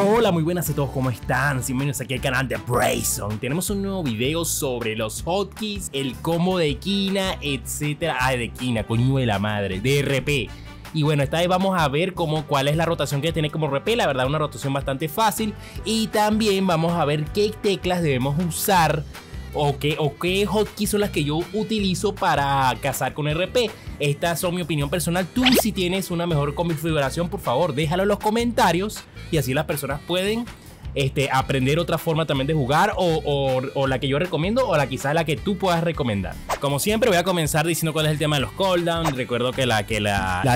Hola, muy buenas a todos, ¿cómo están? Bienvenidos aquí al canal de Breisom. Tenemos un nuevo video sobre los hotkeys, el combo de Kina, etcétera. Ay, de Kina, coño de la madre, de RP. Y bueno, esta vez vamos a ver cuál es la rotación que tiene como RP, la verdad una rotación bastante fácil. Y también vamos a ver qué teclas debemos usar o qué hotkeys son las que yo utilizo para cazar con RP. Estas son mi opinión personal. Tú, si tienes una mejor configuración, por favor déjalo en los comentarios y así las personas pueden aprender otra forma también de jugar o la que yo recomiendo o quizás la que tú puedas recomendar. Como siempre voy a comenzar diciendo cuál es el tema de los cooldowns. Recuerdo que la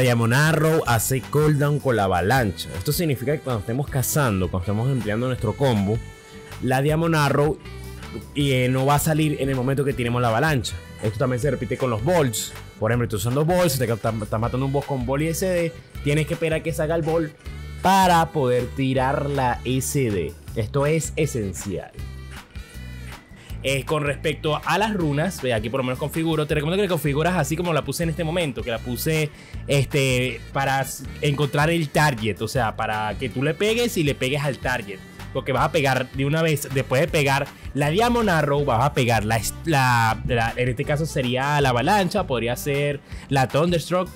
Diamond Arrow hace cooldown con la avalancha. Esto significa que cuando estemos cazando, cuando estemos empleando nuestro combo, la Diamond Arrow no va a salir en el momento que tenemos la avalancha. Esto también se repite con los bolts. Por ejemplo, tú usando bolts, te estás matando un boss con bol y SD, tienes que esperar a que salga el bolt para poder tirar la SD. Esto es esencial. Con respecto a las runas, ve aquí por lo menos configuro. Te recomiendo que la configuras así como la puse en este momento, que la puse para encontrar el target, o sea, para que tú le pegues y le pegues al target. Porque vas a pegar de una vez, después de pegar la Diamond Arrow, vas a pegar en este caso sería la avalancha, podría ser la Thunderstruck.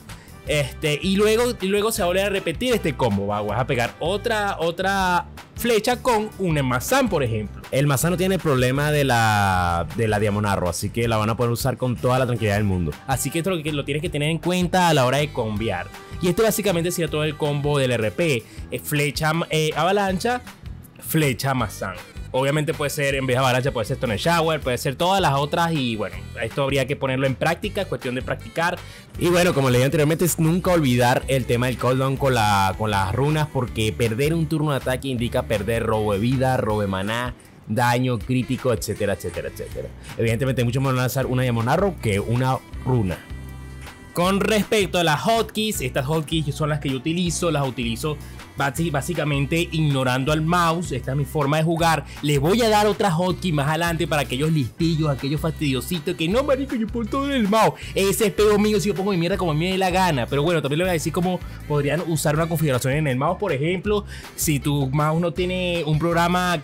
Y luego se vuelve a repetir este combo. Vas a pegar otra flecha con un Mas San, por ejemplo. El Mas San no tiene problema de la Diamond Arrow, así que la van a poder usar con toda la tranquilidad del mundo. Así que esto lo tienes que tener en cuenta a la hora de combiar. Y esto básicamente sería todo el combo del RP. Flecha avalancha, flecha Mas San. Obviamente puede ser, en vez de avalancha, puede ser Stone Shower, puede ser todas las otras. Y bueno, esto habría que ponerlo en práctica, es cuestión de practicar. Y bueno, como le dije anteriormente, es nunca olvidar el tema del cooldown con las runas, porque perder un turno de ataque indica perder robo de vida, robo de maná, daño crítico, etcétera, etcétera, etcétera. Evidentemente mucho más lanzar una Diamond Arrow que una runa. Con respecto a las hotkeys, estas hotkeys son las que yo utilizo, las utilizo básicamente ignorando al mouse. Esta es mi forma de jugar. Les voy a dar otras hotkeys más adelante para aquellos listillos, aquellos fastidiositos que no, marico, yo pongo todo en el mouse, ese es pedo mío, si yo pongo mi mierda como a mí me dé la gana. Pero bueno, también les voy a decir cómo podrían usar una configuración en el mouse. Por ejemplo, si tu mouse no tiene un programa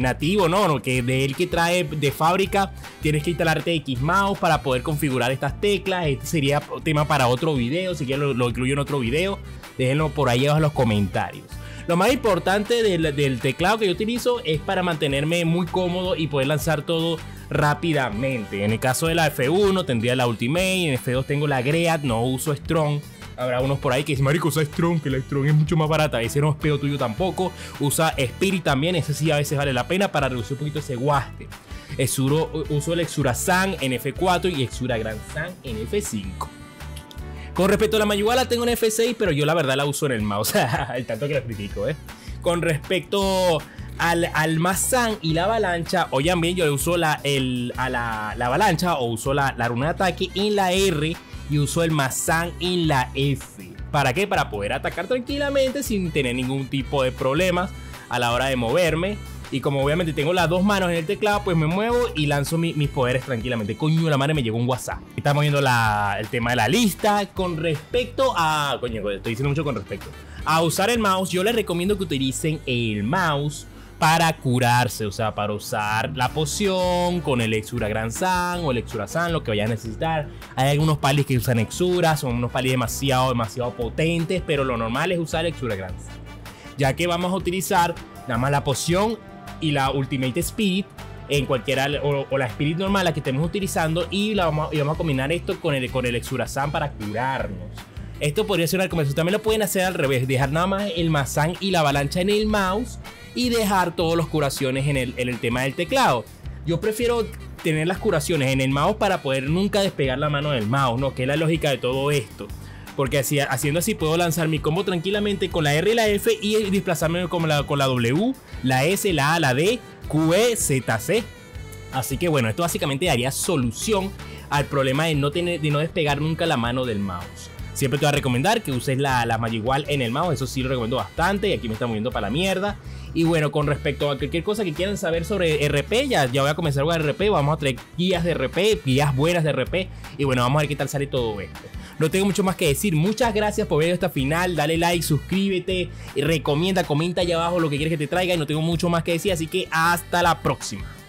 nativo, no, que de él que trae de fábrica, tienes que instalarte X mouse para poder configurar estas teclas. Este sería tema para otro video, si quieren lo incluyo en otro video. Déjenlo por ahí abajo en los comentarios. Lo más importante del teclado que yo utilizo es para mantenerme muy cómodo y poder lanzar todo rápidamente. En el caso de la F1 tendría la Ultimate, en F2 tengo la Great, no uso Strong. Habrá unos por ahí que dicen, marico, usa Strong, que la Strong es mucho más barata. Ese no es pedo tuyo tampoco. Usa Spirit también, ese sí a veces vale la pena para reducir un poquito ese guaste. Uso el Exura San en F4 y Exura Gran San en F5. Con respecto a la Mayugada, la tengo en F6, pero yo la verdad la uso en el mouse, el tanto que la critico, ¿eh? Con respecto al Mas San y la avalancha, oigan bien, yo uso la avalancha o uso la runa de ataque en la R y uso el Mas San en la F. ¿Para qué? Para poder atacar tranquilamente sin tener ningún tipo de problemas a la hora de moverme. Y como obviamente tengo las dos manos en el teclado, pues me muevo y lanzo mis poderes tranquilamente. Coño, la madre, me llegó un WhatsApp. Estamos viendo el tema de la lista. Con respecto a... Coño, estoy diciendo mucho con respecto a usar el mouse. Yo les recomiendo que utilicen el mouse para curarse. O sea, para usar la poción con el Exura Gran San o el Exura San, lo que vayan a necesitar. Hay algunos palis que usan Exura. Son unos palis demasiado potentes, pero lo normal es usar el Exura Gran San, ya que vamos a utilizar nada más la poción y la Ultimate Spirit en cualquiera, o la Spirit normal, la que estemos utilizando, y vamos a combinar esto con el Exura San para curarnos. Esto podría ser una recomendación. También lo pueden hacer al revés, dejar nada más el Mas San y la avalancha en el mouse y dejar todos los curaciones en el tema del teclado. Yo prefiero tener las curaciones en el mouse para poder nunca despegar la mano del mouse, ¿no? Que es la lógica de todo esto. Porque haciendo así puedo lanzar mi combo tranquilamente con la R y la F y desplazarme con la W, la S, la A, la D, Q, E, Z, C. Así que bueno, esto básicamente daría solución al problema de no despegar nunca la mano del mouse. Siempre te voy a recomendar que uses la Mayugada en el mouse, eso sí lo recomiendo bastante. Y aquí me está moviendo para la mierda. Y bueno, con respecto a cualquier cosa que quieran saber sobre RP, ya voy a comenzar con RP. Vamos a traer guías de RP, guías buenas de RP. Y bueno, vamos a ver qué tal sale todo esto. No tengo mucho más que decir. Muchas gracias por ver hasta el final. Dale like, suscríbete, recomienda, comenta ahí abajo lo que quieres que te traiga. Y no tengo mucho más que decir, así que hasta la próxima.